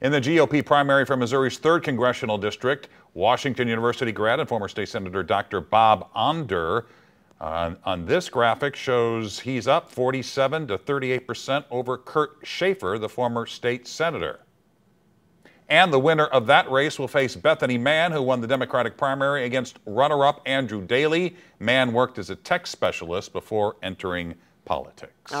In the GOP primary for Missouri's 3rd Congressional District, Washington University grad and former state senator Dr. Bob Onder on this graphic shows he's up 47% to 38% over Kurt Schaefer, the former state senator. And the winner of that race will face Bethany Mann, who won the Democratic primary against runner-up Andrew Daley. Mann worked as a tech specialist before entering politics.